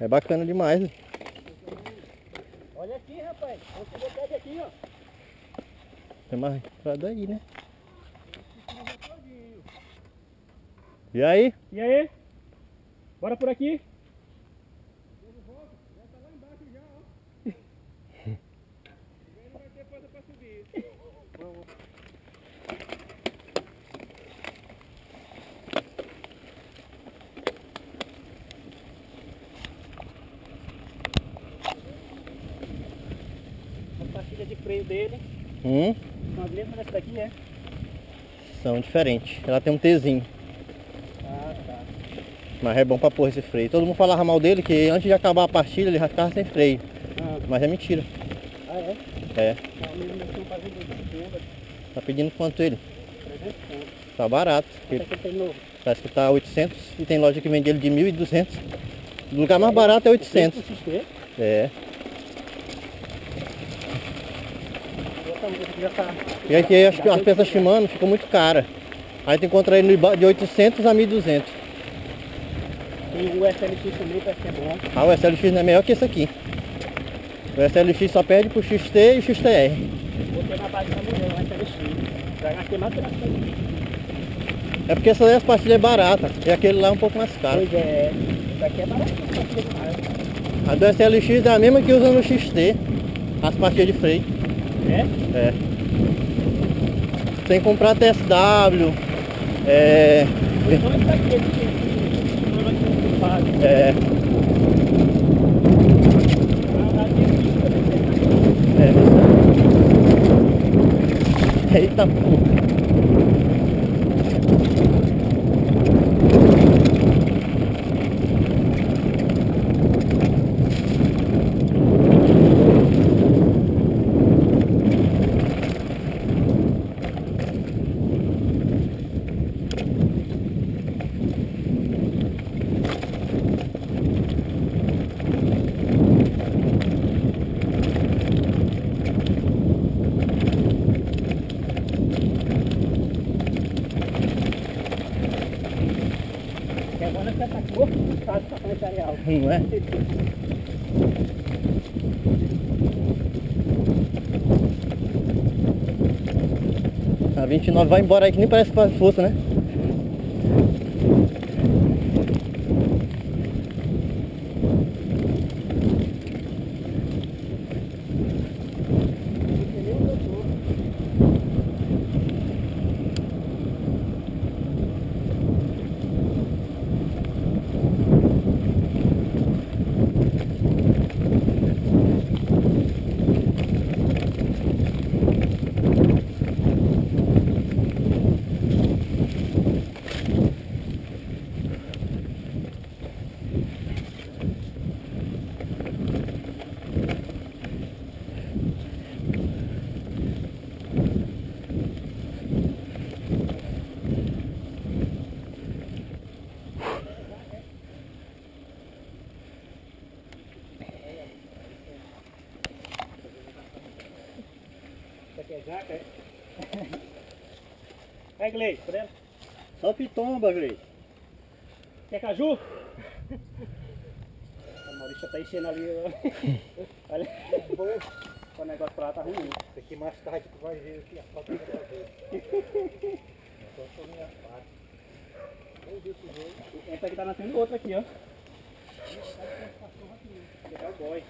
É bacana demais, né? Olha aqui, rapaz. Consegui até aqui, ó. Tem mais pra daí, né? E aí? E aí? Bora por aqui? Já tá lá embaixo já, ó. Não vai ter coisa pra subir. Pastilha de freio dele. São as mesmas dessa daqui, né? São diferentes. Ela tem um Tzinho. Ah, tá. Mas é bom pra pôr esse freio. Todo mundo falava mal dele, que antes de acabar a pastilha ele já ficava sem freio. Mas é mentira. Ah, é? É. Tá pedindo quanto ele? 300. Tá barato. Parece que tá 800 e tem loja que vende ele de 1.200. O lugar mais barato é 800. É. E aqui acho que as peças Shimano ficam muito caras. Aí tu encontra ele de 800 a 1.200. E o SLX também parece que é bom. Ah, o SLX não é melhor que esse aqui. O SLX só perde pro XT e o XTR. Botei na base da mulher, o SLX. Já gastei mais pra sair. É porque essa daí as pastilhas é barata. E aquele lá é um pouco mais caro. Pois é. Essa aqui é barata. A do SLX é a mesma que usa no XT. As pastilhas de freio. É? É. Tem que comprar TSW. É. É. É. Eita porra. Não é? A 29 vai embora aí que nem parece que faz força, né? Jaca, é? É, Glei, presta. Só pitomba, Glei. Quer caju? A Maurícia tá enchendo ali. Olha, o negócio pra lá tá ruim. Isso aqui mais tarde tu vai ver o que a falta vai fazer. Só sou minha parte. Essa aqui tá nascendo outra aqui, ó. Pegar o boy.